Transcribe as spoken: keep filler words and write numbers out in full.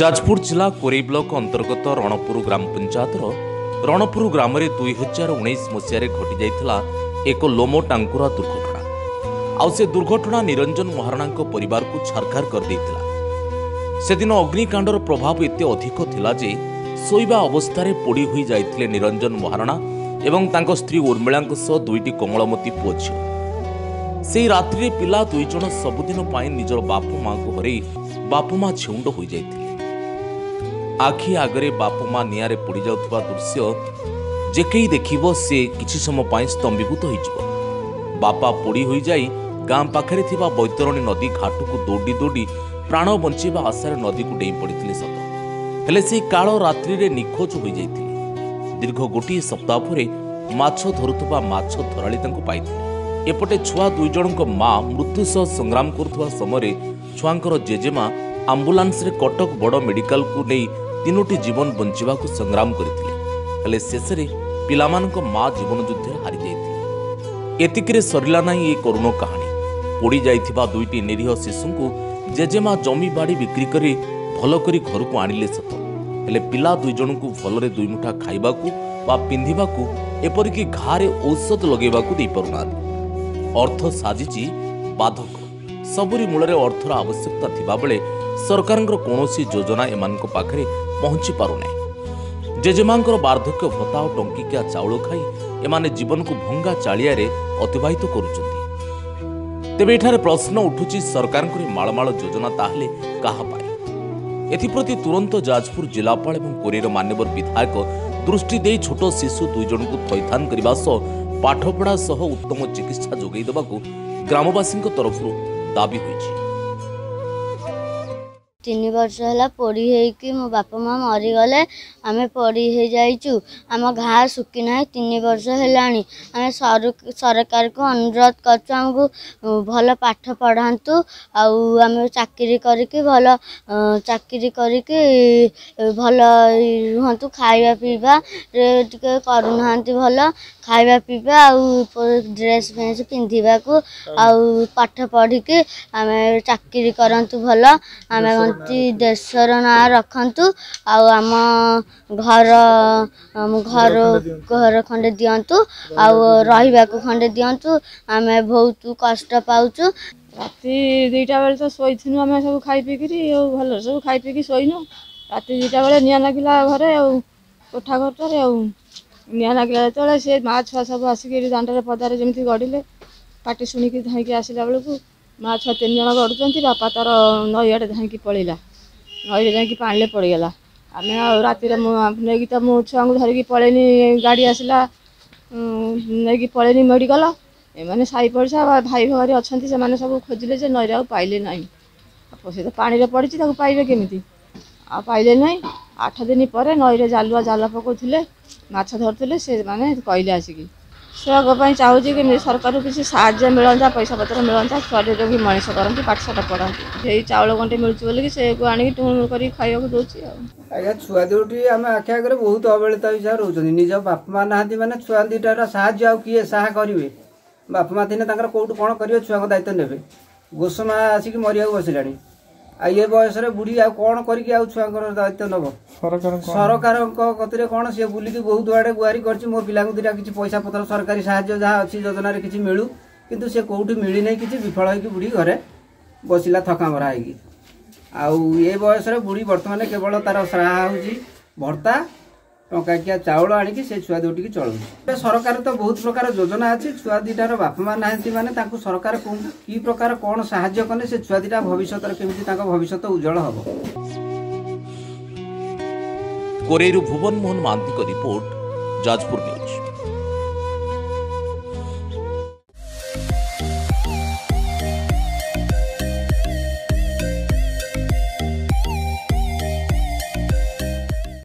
जाजपुर जिला कोरेई ब्लॉक अंतर्गत रणपुर ग्राम पंचायत रणपुर ग्राम में दुई हजार उन्नीस मसीह घटी जाता एक लोमो टांकुरा दुर्घटना आउ से दुर्घटना निरंजन महाराणा परिवार को छारखार कर देइथिला। से दिन अग्निकाण्डर प्रभाव एत अधिक थिला जे सोइबा अवस्था पोड़ी होई जाइथिले निरंजन महाराणा एवं तांको स्त्री उर्मिला सह दुईटी कोमलमती पुओ झियो। से रात्रि पिला दुईजण सबुदिन पाई निजर बापू माँ को हरई बापू माँ छेउंड होई जाइथिले। आखि आगे बापू माँ निआरे पोड़ी जाउथबा दृश्य जे कई देखिबो से किछि समय पाई स्तंभीभूत होइजबो। बापा पोड़ी होई जाई गाम पाखरे थिबा बैतरणी नदी घाटू को दौड़ी दौड़ी प्राण बंचीबा आशार नदी को डेई पड़िथिले सत हेले से कालो रात्रि रे निखोज होई जाइथिले। दीर्घ गोटी सप्ताह परे माछ धरुथबा माछ धराली तांको पाइथिले। एपटे छुआ दुई जनक माँ मृत्यु सह संग्राम करुथबा समय छुआंकर जेजेमा आंबुलांस रे कटक बड़ मेडिकल को नेई तीनोटी जीवन बंचवा को संग्राम करते शेष पान माँ जीवन युद्ध हारी जाती एतिकरे सरला ना ये करुण कहानी। पोड़ जा दुईटी निरीह शिशु को जेजेमा जमी बाड़ी बिक्री करी भल कर घर को आनिले सत हेले पिला दुईजन को भलरे दुई मुठा खाइबा को बा पिंधिबा को एपरिक घारे औषध लगेबा को दे पारुना। अर्थ साजिची बाधक सबुरी मूलर अर्थर आवश्यकता थिबा बेले सरकार कौन सी योजना एमान को पाखरे पहुंची पारुना। जेजेमांकर बार्धक्य भत्ता और टंकिकिया चाउल खाई एमाने जीवन को भंगा चालिया रे अतिबाहित करुछन्ति। तेबे एठारे प्रश्न उठुची सरकार मालमाल योजना ताहले काहा पाए। एथिप्रति तुरंत जाजपुर जिलापाल एवं कोरेईर मान्यवर विधायक दृष्टि दे छोट शिशु दुईजन को थैथान करने सह पाठपढ़ा सह उत्तम चिकित्सा जोगाई देबाकू ग्रामवासी तरफ दाबी होइछि। तीन वर्ष है पोड़ी होकि मो बापा माँ मरीगले आम पोड़ी हो जाइचु आम घा सुखीना तीन वर्ष है आम सरकार को अनुरोध करचु आमको भल पाठ पढ़ातु आम चाकरी करके भल चाकरी करके भल रुहतु खाइबा पीबा रे करूना भल खाइबा पीबा आ ड्रेस फ्रेस पिंधा को पाठ पढ़ी के आम चाकरी करतु भल आम देशर ना रखतु आम घर घर घर खंडे दिंतु आ रहा खंडे दिंतु आम बहुत कष्ट पाचु। राति दुईटा बेल तो शोन आम सब खाई पी भल सब खाई पी शोन राति दुईटा बेले निआ लगिला घरे कोठा घरटार निआ लगिला जो सी माँ छुआ सब आसिक दाण्डे पदार जमी गड़े पाटी शुणिक धाईक आसला बेलू माँ छुआ तीन जन गड़ुंट बापा तार नई आड़े धाईक पलैला नईरे जाकि पाने पड़गला आम राति नहीं मो छुआ को धरिकी पलैनी गाड़ी आसला नहीं पलैनी मेडिकल एम साई पड़सा भाई भारी अच्छा से सब खोजिले जे नईरे आ पाइले ना से तो पाने पड़ी पाइबे केमी आ पाइले ना आठ दिन पर नईरे जालुआ जाल पकाउले माछ धरुले से मैंने कहले आसिकी छुआपाई चाहूँगी कि सरकार को किसी साहय मिलता पैसा पत्र मिलता छुआटे जो भी मनीष करती पाठशाठ पढ़ाते यही चाउल गंटे मिलूँ से आणी टूण कर खावाक दूसरी आज्ञा छुआ दुटी आम आखि आगे बहुत अवहेलित हिसाब रोचे निज बापा माँ ना मैंने छुआ दुईटार साहय आ किए साहा करेंगे बापा माँ थी कौटू कौन करेंगे छुआ दायित्व ने गोसमा आसिक मरिया बसला ये बयस बुढ़ी आ कौन कर छुआ दायित्व नब सरकार कतरे कौन सी बुल की बहुत आड़े गुहारी कर मो पिला दुटा कि पैसा पतर सरकारी साहय जहाँ अच्छी योजना किसी मिलू कि सी कौटी मिलना किसी विफल हो बुढ़ी घरे बसला थका मरा हो बयस बुढ़ी बर्तमान केवल तार सहारा हूँ भर्ता टंकाकिया चाउल आणी से छुआ दुटी की चलू। सरकार तो बहुत प्रकार योजना अच्छी छुआ दुटार बापा माँ ना मैंने सरकार कि प्रकार कौन साहय कले से छुआ दुटा भविष्य केमी भविष्य उज्जवल हम। कोरेई भुवन मोहन महांती रिपोर्ट जाजपुर।